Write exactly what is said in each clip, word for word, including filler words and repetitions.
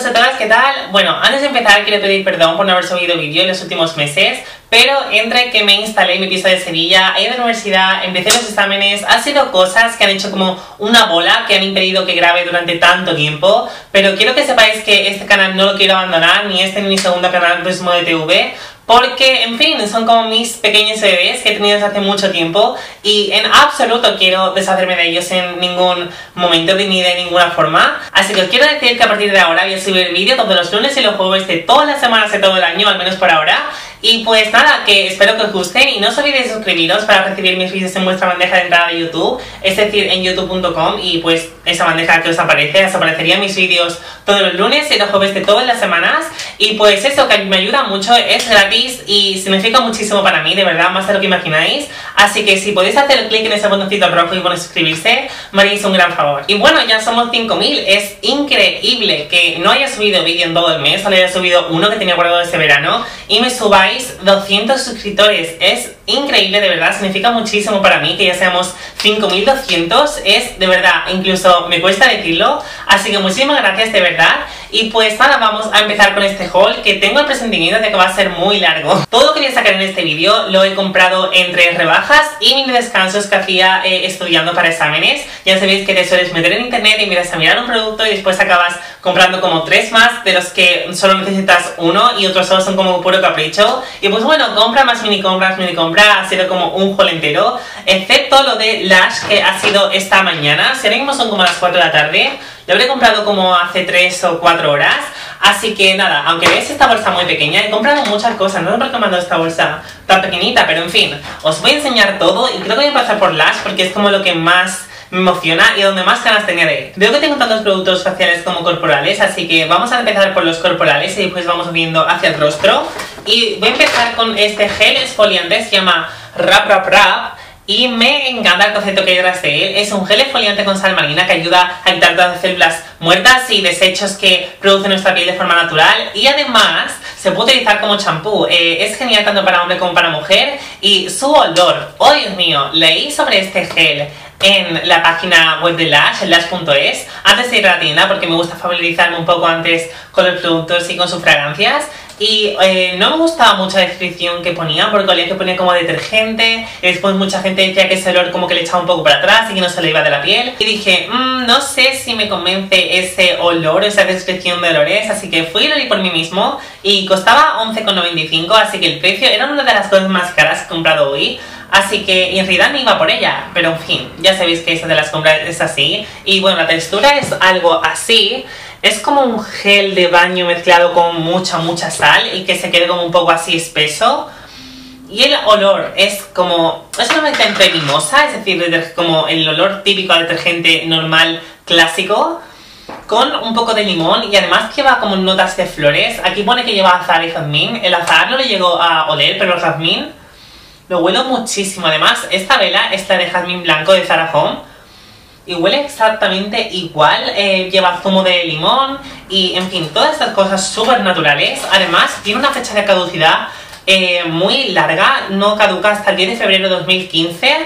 Hola a todas, ¿qué tal? Bueno, antes de empezar quiero pedir perdón por no haber subido vídeo en los últimos meses, pero entre que me instalé en mi piso de Sevilla, he ido a la universidad, empecé los exámenes, han sido cosas que han hecho como una bola que han impedido que grabe durante tanto tiempo, pero quiero que sepáis que este canal no lo quiero abandonar, ni este ni mi segundo canal próximo de T V, porque, en fin, son como mis pequeños bebés que he tenido desde hace mucho tiempo y en absoluto quiero deshacerme de ellos en ningún momento ni de ninguna forma. Así que os quiero decir que a partir de ahora voy a subir vídeo todos los lunes y los jueves de todas las semanas de todo el año, al menos por ahora. Y pues nada, que espero que os guste y no os olvidéis de suscribiros para recibir mis vídeos en vuestra bandeja de entrada de YouTube, es decir, en youtube punto com, y pues esa bandeja que os aparece, os aparecerían mis vídeos todos los lunes y los jueves de todas las semanas. Y pues eso, que a mí me ayuda mucho, es gratis y significa muchísimo para mí, de verdad, más de lo que imagináis. Así que si podéis hacer clic en ese botoncito rojo y poner suscribirse, me haréis un gran favor. Y bueno, ya somos cinco mil, es increíble que no haya subido vídeo en todo el mes, solo haya subido uno que tenía guardado ese verano y me subáis doscientos suscriptores, es increíble, de verdad, significa muchísimo para mí que ya seamos cinco mil doscientos, es de verdad, incluso me cuesta decirlo, así que muchísimas gracias de verdad. Y pues nada, vamos a empezar con este haul que tengo el presentimiento de que va a ser muy largo. Todo lo que voy a sacar en este vídeo lo he comprado entre rebajas y mini descansos que hacía eh, estudiando para exámenes. Ya sabéis que te sueles meter en internet y miras a mirar un producto y después acabas comprando como tres más de los que solo necesitas uno y otros solo son como puro capricho. Y pues bueno, compra más mini compras, mini compra, ha sido como un haul entero, excepto lo de Lush que ha sido esta mañana. Si ahora mismo son como las cuatro de la tarde, lo habré comprado como hace tres o cuatro horas, así que nada, aunque veis esta bolsa muy pequeña, he comprado muchas cosas, no sé por qué me han dado esta bolsa tan pequeñita, pero en fin, os voy a enseñar todo y creo que voy a empezar por Lush porque es como lo que más me emociona y donde más ganas tenía de ir. Veo que tengo tantos productos faciales como corporales, así que vamos a empezar por los corporales y después vamos viendo hacia el rostro. Y voy a empezar con este gel exfoliante, se llama Wrap, Wrap, Wrap. Y me encanta el concepto que hay detrás de él. Es un gel exfoliante con sal marina que ayuda a quitar todas las células muertas y desechos que produce nuestra piel de forma natural. Y además se puede utilizar como champú. Eh, es genial tanto para hombre como para mujer. Y su olor, oh Dios mío, leí sobre este gel en la página web de Lush, en lush punto es, antes de ir a la tienda porque me gusta familiarizarme un poco antes con los productos y con sus fragancias. Y eh, no me gustaba mucho la descripción que ponían, porque olía que ponía como detergente, y después mucha gente decía que ese olor como que le echaba un poco para atrás y que no se le iba de la piel. Y dije, mmm, no sé si me convence ese olor, esa descripción de olores, así que fui y lo leí por mí mismo y costaba once con noventa y cinco, así que el precio era una de las cosas más caras que he comprado hoy. Así que en realidad me iba por ella, pero en fin, ya sabéis que esta de las compras es así. Y bueno, la textura es algo así, es como un gel de baño mezclado con mucha, mucha sal y que se quede como un poco así espeso. Y el olor es como, es una mezcla entre mimosa, es decir, como el olor típico a detergente normal clásico, con un poco de limón y además que va como notas de flores. Aquí pone que lleva azahar y jazmín, el azahar no le llegó a oler, pero el jazmín lo huelo muchísimo. Además, esta vela es la de jazmín blanco de Zara Home y huele exactamente igual, eh, lleva zumo de limón y en fin, todas estas cosas súper naturales. Además, tiene una fecha de caducidad eh, muy larga, no caduca hasta el diez de febrero de dos mil quince,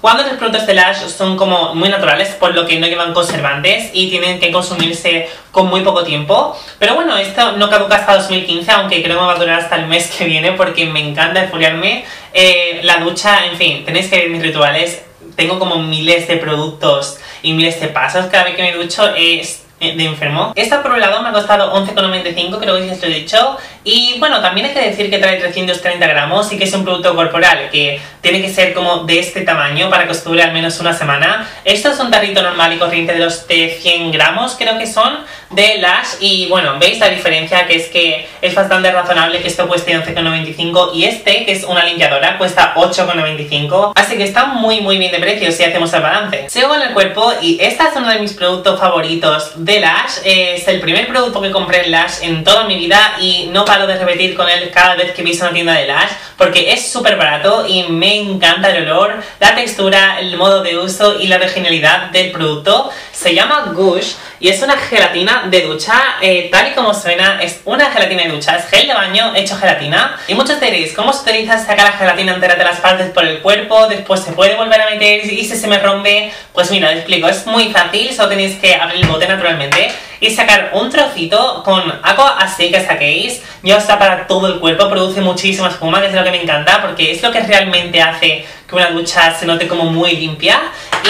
cuando los productos de Lush son como muy naturales, por lo que no llevan conservantes y tienen que consumirse con muy poco tiempo. Pero bueno, esto no caduca hasta dos mil quince, aunque creo que me va a durar hasta el mes que viene porque me encanta exfoliarme. Eh, la ducha, en fin, tenéis que ver mis rituales, tengo como miles de productos y miles de pasos cada vez que me ducho, es de enfermo. Esta por un lado me ha costado once con noventa y cinco, creo que ya os lo he dicho. Y bueno, también hay que decir que trae trescientos treinta gramos y que es un producto corporal que tiene que ser como de este tamaño para que os dure al menos una semana. Esto es un tarrito normal y corriente de los de cien gramos, creo que son, de Lush. Y bueno, veis la diferencia, que es que es bastante razonable que esto cueste once con noventa y cinco y este, que es una limpiadora, cuesta ocho con noventa y cinco. Así que está muy muy bien de precio si hacemos el balance. Sigo con el cuerpo y esta es uno de mis productos favoritos de Lush. Es el primer producto que compré en Lush en toda mi vida y no paro de repetir con él cada vez que piso una tienda de Lush porque es súper barato y me encanta el olor, la textura, el modo de uso y la originalidad del producto. Se llama Whoosh y es una gelatina de ducha, eh, tal y como suena, es una gelatina de ducha, es gel de baño hecho gelatina. Y muchos diréis, ¿cómo se utiliza sacar la gelatina entera de las partes por el cuerpo? Después se puede volver a meter y si se me rompe, pues mira, os explico, es muy fácil, solo tenéis que abrir el bote naturalmente y y sacar un trocito con algo así que saquéis, ya os da para todo el cuerpo, produce muchísima espuma, que es lo que me encanta, porque es lo que realmente hace que una ducha se note como muy limpia.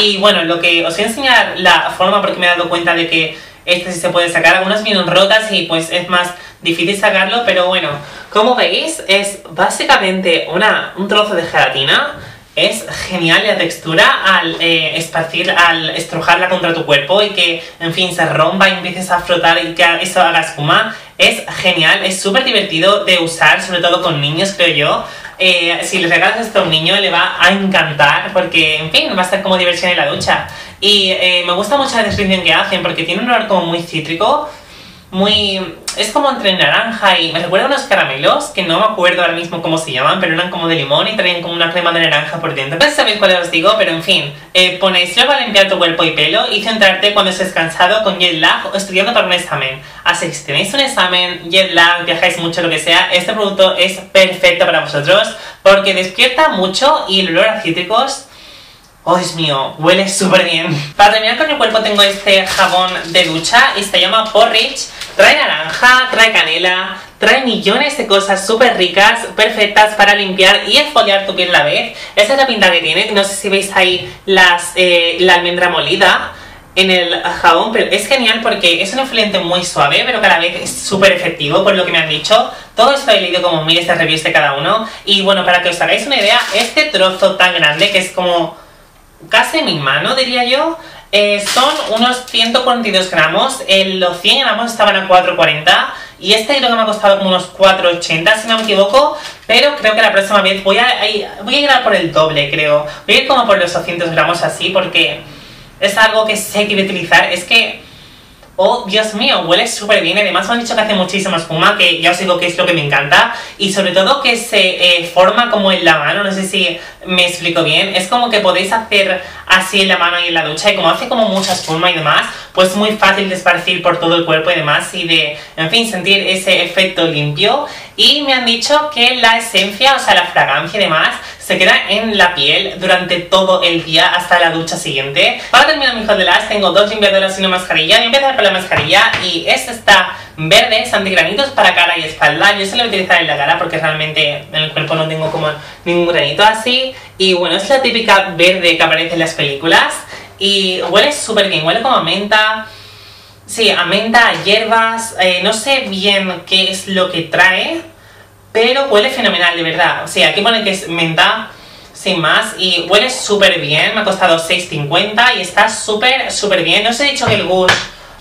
Y bueno, lo que os voy a enseñar la forma, porque me he dado cuenta de que este sí se puede sacar, algunas vienen rotas y pues es más difícil sacarlo, pero bueno, como veis es básicamente una, un trozo de gelatina. Es genial la textura al eh, esparcir, al estrujarla contra tu cuerpo y que, en fin, se rompa y empieces a frotar y que eso haga espuma. Es genial, es súper divertido de usar, sobre todo con niños, creo yo. Eh, si le regalas esto a un niño le va a encantar porque, en fin, va a ser como diversión en la ducha. Y eh, me gusta mucho la descripción que hacen porque tiene un olor como muy cítrico, muy... es como entre naranja y... me recuerda a unos caramelos que no me acuerdo ahora mismo cómo se llaman, pero eran como de limón y traían como una crema de naranja por dentro. No sé si sabéis cuáles os digo, pero en fin, eh, ponéislo para limpiar tu cuerpo y pelo y centrarte cuando estés cansado, con jet lag o estudiando para un examen. Así que si tenéis un examen, jet lag, viajáis mucho, lo que sea, este producto es perfecto para vosotros porque despierta mucho y el olor a cítricos... ¡oh, Dios mío! Huele súper bien. Para terminar con el cuerpo tengo este jabón de ducha y se llama Porridge. Trae naranja, trae canela, trae millones de cosas súper ricas, perfectas para limpiar y exfoliar tu piel a la vez. Esa es la pinta que tiene. No sé si veis ahí las, eh, la almendra molida en el jabón, pero es genial porque es un exfoliante muy suave, pero cada vez es súper efectivo, por lo que me han dicho. Todo esto he leído como miles de reviews de cada uno. Y bueno, para que os hagáis una idea, este trozo tan grande, que es como... casi mi mano, diría yo, eh, son unos ciento cuarenta y dos gramos, eh, los cien gramos estaban a cuatro cuarenta y este creo que me ha costado como unos cuatro ochenta si no me equivoco, pero creo que la próxima vez voy a, a, voy a ir a por el doble, creo, voy a ir como por los doscientos gramos así, porque es algo que sé que voy a utilizar, es que... oh, Dios mío, huele súper bien. Además me han dicho que hace muchísima espuma, que ya os digo que es lo que me encanta. Y sobre todo que se eh, forma como en la mano, no sé si me explico bien. Es como que podéis hacer así en la mano y en la ducha. Y como hace como mucha espuma y demás, pues muy fácil de esparcir por todo el cuerpo y demás. Y de, en fin, sentir ese efecto limpio. Y me han dicho que la esencia, o sea la fragancia y demás, se queda en la piel durante todo el día hasta la ducha siguiente. Para terminar mi haul de las tengo dos limpiadoras y una mascarilla. Voy a empezar por la mascarilla y esta está verde, es antigranitos para cara y espalda. Yo se la voy a utilizar en la cara porque realmente en el cuerpo no tengo como ningún granito así. Y bueno, es la típica verde que aparece en las películas y huele súper bien, huele como a menta. Sí, a menta, a hierbas, eh, no sé bien qué es lo que trae, pero huele fenomenal, de verdad. O sea, aquí pone que es menta, sin más, y huele súper bien. Me ha costado seis cincuenta y está súper, súper bien. No os he dicho que el Whoosh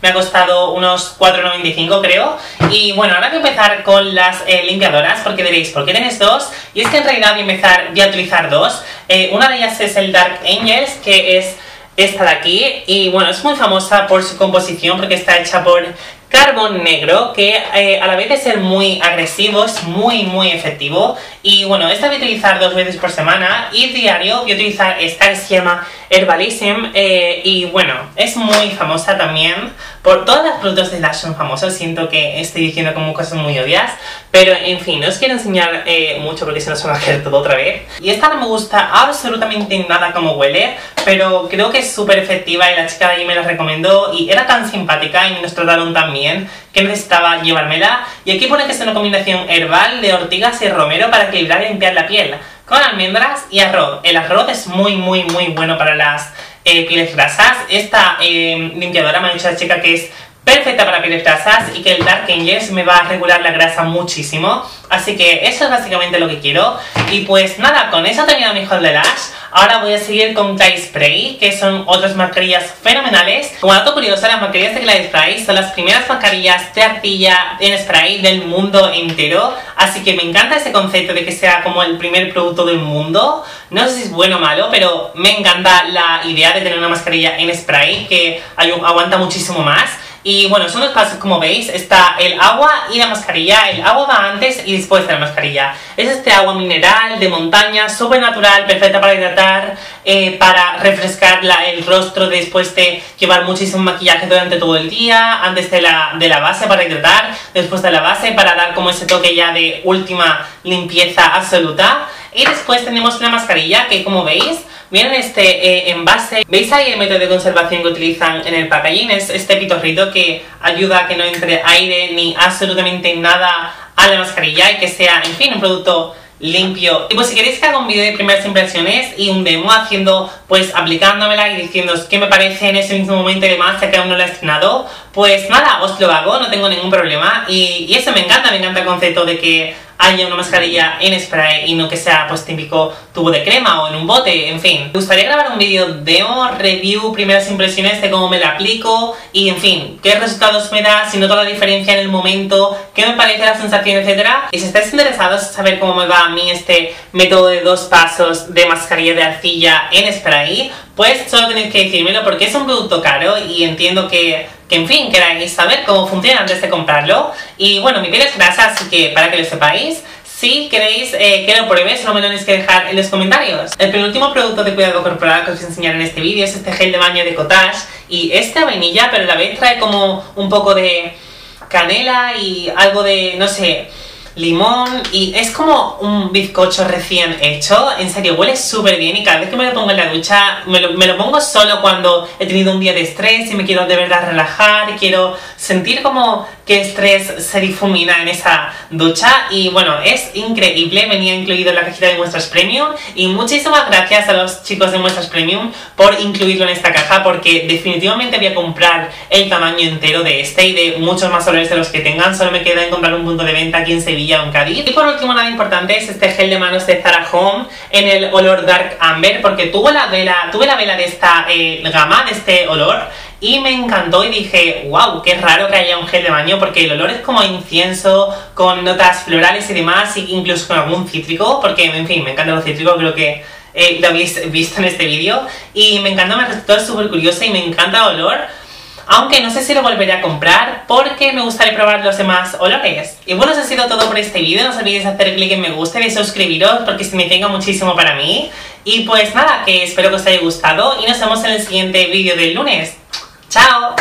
me ha costado unos cuatro noventa y cinco, creo. Y bueno, ahora voy a empezar con las eh, limpiadoras, porque diréis, ¿por qué tenéis dos? Y es que en realidad voy a empezar, voy a utilizar dos. Eh, una de ellas es el Dark Angels, que es esta de aquí. Y bueno, es muy famosa por su composición, porque está hecha por... carbón negro, que eh, a la vez de ser muy agresivo, es muy muy efectivo. Y bueno, esta voy a utilizar dos veces por semana y diario voy a utilizar esta que se llama Herbalism, eh, y bueno, es muy famosa también, por todas las productos de Lush son famosos. Siento que estoy diciendo como cosas muy obvias, pero en fin, no os quiero enseñar eh, mucho porque se nos va a caer todo otra vez. Y esta no me gusta absolutamente nada como huele, pero creo que es súper efectiva y la chica de ahí me la recomendó y era tan simpática y nos trataron tan bien que necesitaba llevármela. Y aquí pone que es una combinación herbal de ortigas y romero para equilibrar y limpiar la piel, con almendras y arroz. El arroz es muy muy muy bueno para las eh, pieles grasas. Esta eh, limpiadora me ha dicho la chica que es perfecta para pieles grasas y que el Dark Angels me va a regular la grasa muchísimo. Así que eso es básicamente lo que quiero. Y pues nada, con eso he terminado mi haul de Lush. Ahora voy a seguir con Clayspray, que son otras mascarillas fenomenales. Como dato curioso, las mascarillas de Clayspray son las primeras mascarillas de arcilla en spray del mundo entero. Así que me encanta ese concepto de que sea como el primer producto del mundo. No sé si es bueno o malo, pero me encanta la idea de tener una mascarilla en spray que aguanta muchísimo más. Y bueno, son los pasos, como veis, está el agua y la mascarilla. El agua va antes y después de la mascarilla. Es este agua mineral de montaña, súper natural, perfecta para hidratar, eh, para refrescar la, el rostro después de llevar muchísimo maquillaje durante todo el día, antes de la, de la base para hidratar, después de la base para dar como ese toque ya de última limpieza absoluta. Y después tenemos una mascarilla que, como veis, viene en este eh, envase. ¿Veis ahí el método de conservación que utilizan en el packaging? Es este pitorrito que ayuda a que no entre aire ni absolutamente nada a la mascarilla y que sea, en fin, un producto limpio. Y pues si queréis que haga un vídeo de primeras impresiones y un demo haciendo, pues aplicándomela y diciéndoos qué me parece en ese mismo momento y demás, ya que aún no lo he estrenado, pues nada, os lo hago, no tengo ningún problema. Y, y eso me encanta, me encanta el concepto de que haya una mascarilla en spray y no que sea pues típico tubo de crema o en un bote, en fin. Me gustaría grabar un vídeo demo, review, primeras impresiones de cómo me la aplico y en fin, qué resultados me da, si noto la diferencia en el momento, qué me parece la sensación, etcétera. Y si estáis interesados en saber cómo me va a mí este método de dos pasos de mascarilla de arcilla en spray, pues solo tenéis que decírmelo porque es un producto caro y entiendo que, que en fin, queráis saber cómo funciona antes de comprarlo. Y bueno, mi piel es grasa, así que para que lo sepáis, si queréis eh, que lo pruebe, solo me lo tenéis que dejar en los comentarios. El penúltimo producto de cuidado corporal que os voy a enseñar en este vídeo es este gel de baño de Cottage y esta vainilla, pero a la vez trae como un poco de canela y algo de, no sé, limón, y es como un bizcocho recién hecho. En serio, huele súper bien y cada vez que me lo pongo en la ducha, me lo, me lo pongo solo cuando he tenido un día de estrés y me quiero de verdad relajar y quiero sentir como que estrés se difumina en esa ducha. Y bueno, es increíble, venía incluido en la cajita de Muestras Premium y muchísimas gracias a los chicos de Muestras Premium por incluirlo en esta caja, porque definitivamente voy a comprar el tamaño entero de este y de muchos más olores de los que tengan. Solo me queda en comprar un punto de venta aquí en Sevilla o en Cádiz. Y por último, nada importante, es este gel de manos de Zara Home en el olor Dark Amber, porque tuve la vela, tuve la vela de esta eh, gama, de este olor, y me encantó y dije, wow, qué raro que haya un gel de baño, porque el olor es como incienso, con notas florales y demás, e incluso con algún cítrico, porque en fin, me encantan los cítricos, creo que eh, lo habéis visto en este vídeo, y me encantó, me resultó súper curiosa y me encanta el olor. Aunque no sé si lo volveré a comprar porque me gustaría probar los demás olores. Y bueno, eso ha sido todo por este vídeo. No os olvidéis de hacer clic en me gusta y de suscribiros porque significa muchísimo para mí. Y pues nada, que espero que os haya gustado y nos vemos en el siguiente vídeo del lunes. ¡Chao!